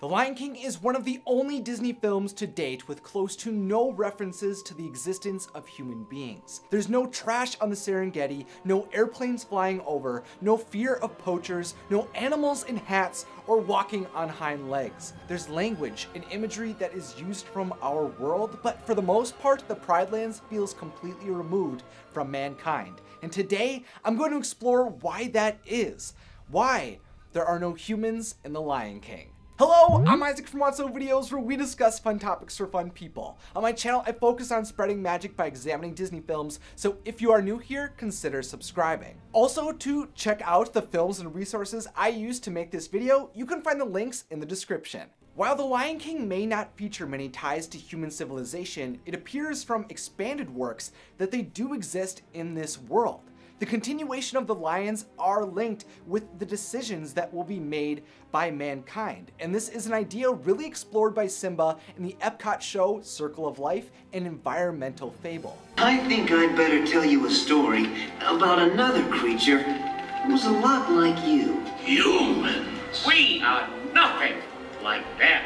The Lion King is one of the only Disney films to date with close to no references to the existence of human beings. There's no trash on the Serengeti, no airplanes flying over, no fear of poachers, no animals in hats or walking on hind legs. There's language and imagery that is used from our world, but for the most part, the Pride Lands feels completely removed from mankind. And today, I'm going to explore why that is. Why there are no humans in The Lion King. Hello, I'm Isaac from Wotso Videos, where we discuss fun topics for fun people. On my channel, I focus on spreading magic by examining Disney films, so if you are new here, consider subscribing. Also, to check out the films and resources I used to make this video, you can find the links in the description. While The Lion King may not feature many ties to human civilization, it appears from expanded works that they do exist in this world. The continuation of the lions are linked with the decisions that will be made by mankind, and this is an idea really explored by Simba in the Epcot show Circle of Life, an environmental fable. I think I'd better tell you a story about another creature who's a lot like you. Humans. We are nothing like them.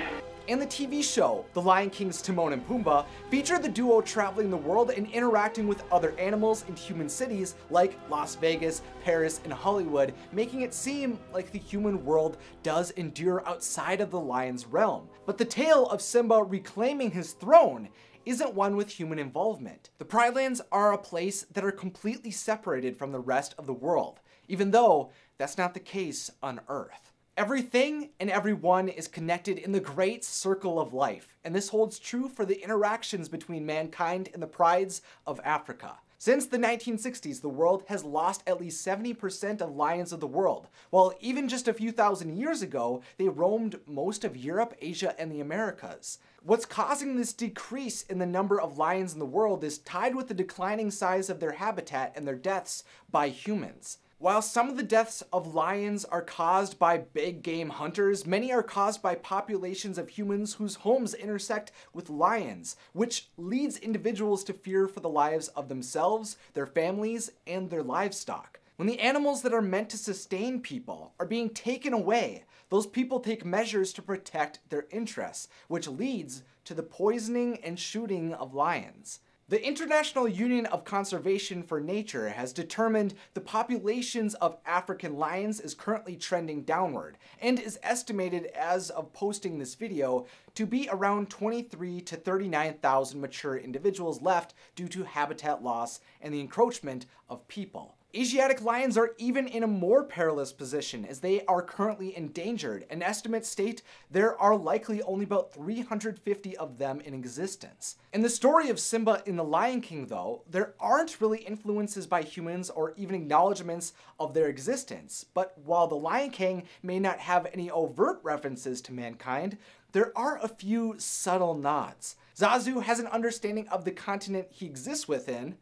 And the TV show, The Lion King's Timon and Pumbaa, featured the duo traveling the world and interacting with other animals in human cities like Las Vegas, Paris, and Hollywood, making it seem like the human world does endure outside of the lion's realm. But the tale of Simba reclaiming his throne isn't one with human involvement. The Pride Lands are a place that are completely separated from the rest of the world, even though that's not the case on Earth. Everything and everyone is connected in the great circle of life, and this holds true for the interactions between mankind and the prides of Africa. Since the 1960s, the world has lost at least 70% of lions of the world, while even just a few thousand years ago, they roamed most of Europe, Asia, and the Americas. What's causing this decrease in the number of lions in the world is tied with the declining size of their habitat and their deaths by humans. While some of the deaths of lions are caused by big game hunters, many are caused by populations of humans whose homes intersect with lions, which leads individuals to fear for the lives of themselves, their families, and their livestock. When the animals that are meant to sustain people are being taken away, those people take measures to protect their interests, which leads to the poisoning and shooting of lions. The International Union of Conservation for Nature has determined the populations of African lions is currently trending downward and is estimated as of posting this video to be around 23,000 to 39,000 mature individuals left due to habitat loss and the encroachment of people. Asiatic lions are even in a more perilous position as they are currently endangered, and estimates state there are likely only about 350 of them in existence. In the story of Simba in The Lion King though, there aren't really influences by humans or even acknowledgements of their existence, but while The Lion King may not have any overt references to mankind, there are a few subtle nods. Zazu has an understanding of the continent he exists within.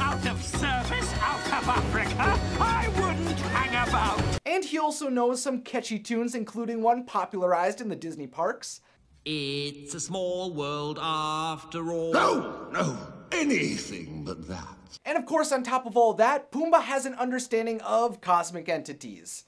Out of service, out of Africa, I wouldn't hang about. And he also knows some catchy tunes, including one popularized in the Disney parks. It's a small world after all. No, no, anything but that. And of course, on top of all that, Pumbaa has an understanding of cosmic entities.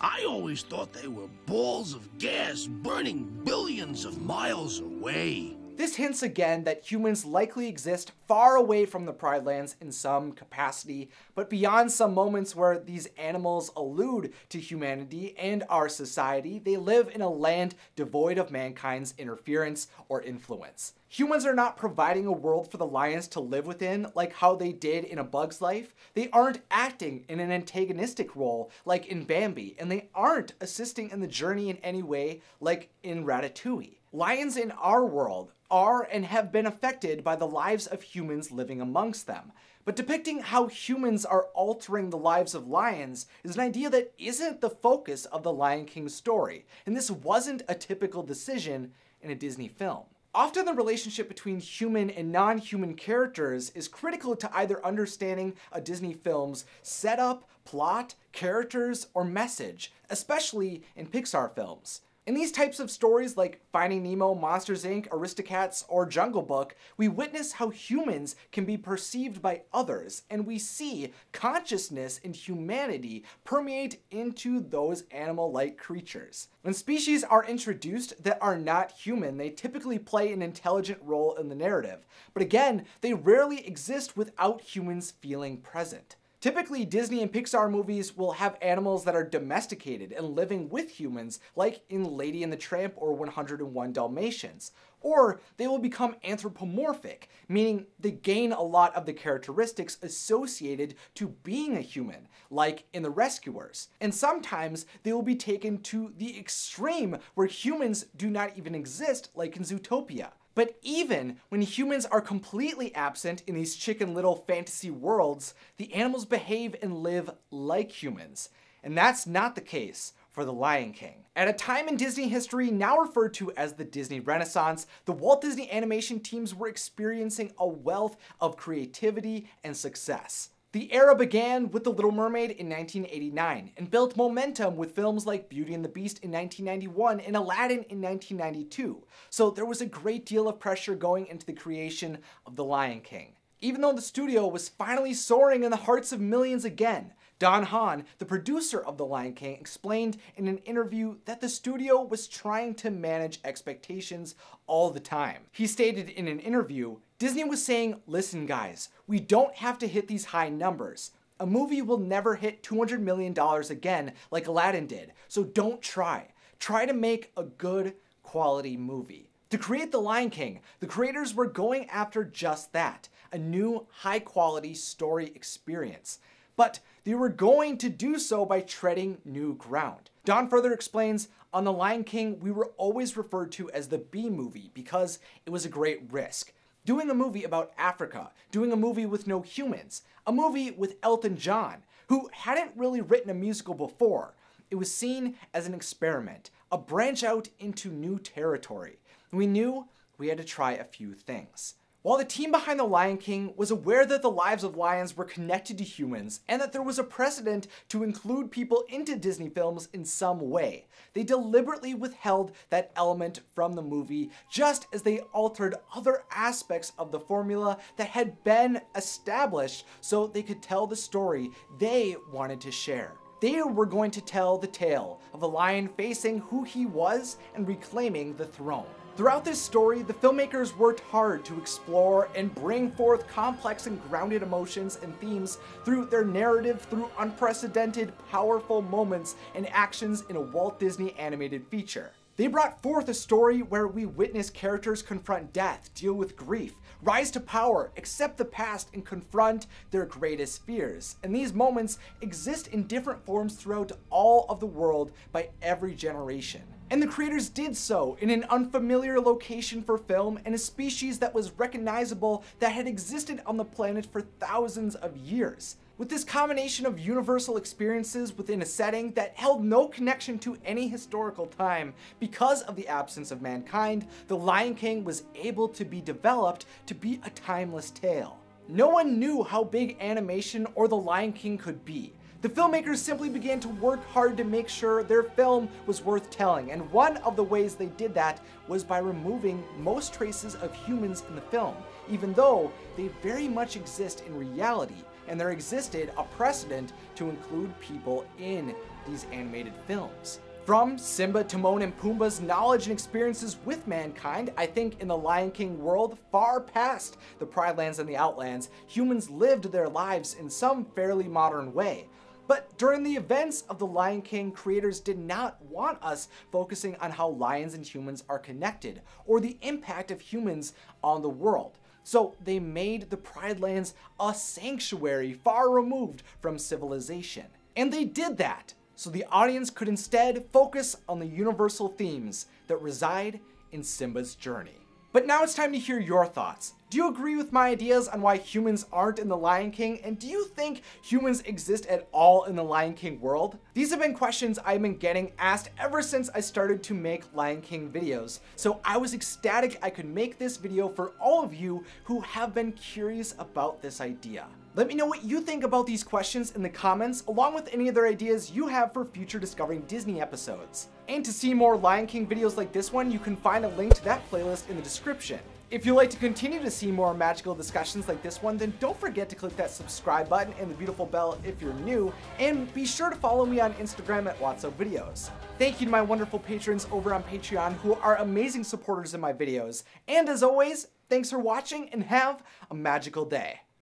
I always thought they were balls of gas burning billions of miles away. This hints again that humans likely exist far away from the Pride Lands in some capacity, but beyond some moments where these animals allude to humanity and our society, they live in a land devoid of mankind's interference or influence. Humans are not providing a world for the lions to live within like how they did in A Bug's Life. They aren't acting in an antagonistic role like in Bambi, and they aren't assisting in the journey in any way like in Ratatouille. Lions in our world are and have been affected by the lives of humans living amongst them. But depicting how humans are altering the lives of lions is an idea that isn't the focus of the Lion King story, and this wasn't a typical decision in a Disney film. Often the relationship between human and non-human characters is critical to either understanding a Disney film's setup, plot, characters, or message, especially in Pixar films. In these types of stories like Finding Nemo, Monsters, Inc., Aristocats, or Jungle Book, we witness how humans can be perceived by others, and we see consciousness and humanity permeate into those animal-like creatures. When species are introduced that are not human, they typically play an intelligent role in the narrative, but again, they rarely exist without humans feeling present. Typically, Disney and Pixar movies will have animals that are domesticated and living with humans, like in Lady and the Tramp or 101 Dalmatians. Or they will become anthropomorphic, meaning they gain a lot of the characteristics associated to being a human, like in The Rescuers. And sometimes they will be taken to the extreme where humans do not even exist, like in Zootopia. But even when humans are completely absent in these Chicken Little fantasy worlds, the animals behave and live like humans. And that's not the case for The Lion King. At a time in Disney history now referred to as the Disney Renaissance, the Walt Disney animation teams were experiencing a wealth of creativity and success. The era began with The Little Mermaid in 1989 and built momentum with films like Beauty and the Beast in 1991 and Aladdin in 1992, so there was a great deal of pressure going into the creation of The Lion King. Even though the studio was finally soaring in the hearts of millions again, Don Hahn, the producer of The Lion King, explained in an interview that the studio was trying to manage expectations all the time. He stated in an interview, "Disney was saying, listen guys, we don't have to hit these high numbers. A movie will never hit $200 million again like Aladdin did, so don't try. Try to make a good quality movie." To create The Lion King, the creators were going after just that, a new high quality story experience. But they were going to do so by treading new ground. Don further explains, "On The Lion King, we were always referred to as the B movie because it was a great risk. Doing a movie about Africa, doing a movie with no humans, a movie with Elton John, who hadn't really written a musical before. It was seen as an experiment, a branch out into new territory. We knew we had to try a few things." While the team behind The Lion King was aware that the lives of lions were connected to humans and that there was a precedent to include people into Disney films in some way, they deliberately withheld that element from the movie, just as they altered other aspects of the formula that had been established so they could tell the story they wanted to share. They were going to tell the tale of a lion facing who he was and reclaiming the throne. Throughout this story, the filmmakers worked hard to explore and bring forth complex and grounded emotions and themes through their narrative through unprecedented, powerful moments and actions in a Walt Disney animated feature. They brought forth a story where we witness characters confront death, deal with grief, rise to power, accept the past, and confront their greatest fears. And these moments exist in different forms throughout all of the world by every generation. And the creators did so in an unfamiliar location for film and a species that was recognizable that had existed on the planet for thousands of years. With this combination of universal experiences within a setting that held no connection to any historical time, because of the absence of mankind, The Lion King was able to be developed to be a timeless tale. No one knew how big animation or The Lion King could be. The filmmakers simply began to work hard to make sure their film was worth telling, and one of the ways they did that was by removing most traces of humans in the film, even though they very much exist in reality, and there existed a precedent to include people in these animated films. From Simba, Timon, and Pumbaa's knowledge and experiences with mankind, I think in the Lion King world, far past the Pride Lands and the Outlands, humans lived their lives in some fairly modern way. But during the events of The Lion King, creators did not want us focusing on how lions and humans are connected, or the impact of humans on the world. So they made the Pride Lands a sanctuary far removed from civilization. And they did that so the audience could instead focus on the universal themes that reside in Simba's journey. But now it's time to hear your thoughts. Do you agree with my ideas on why humans aren't in The Lion King? And do you think humans exist at all in the Lion King world? These have been questions I've been getting asked ever since I started to make Lion King videos. So I was ecstatic I could make this video for all of you who have been curious about this idea. Let me know what you think about these questions in the comments, along with any other ideas you have for future Discovering Disney episodes. And to see more Lion King videos like this one, you can find a link to that playlist in the description. If you'd like to continue to see more magical discussions like this one, then don't forget to click that subscribe button and the beautiful bell if you're new, and be sure to follow me on Instagram at Wotso Videos. Thank you to my wonderful patrons over on Patreon who are amazing supporters of my videos, and as always, thanks for watching and have a magical day.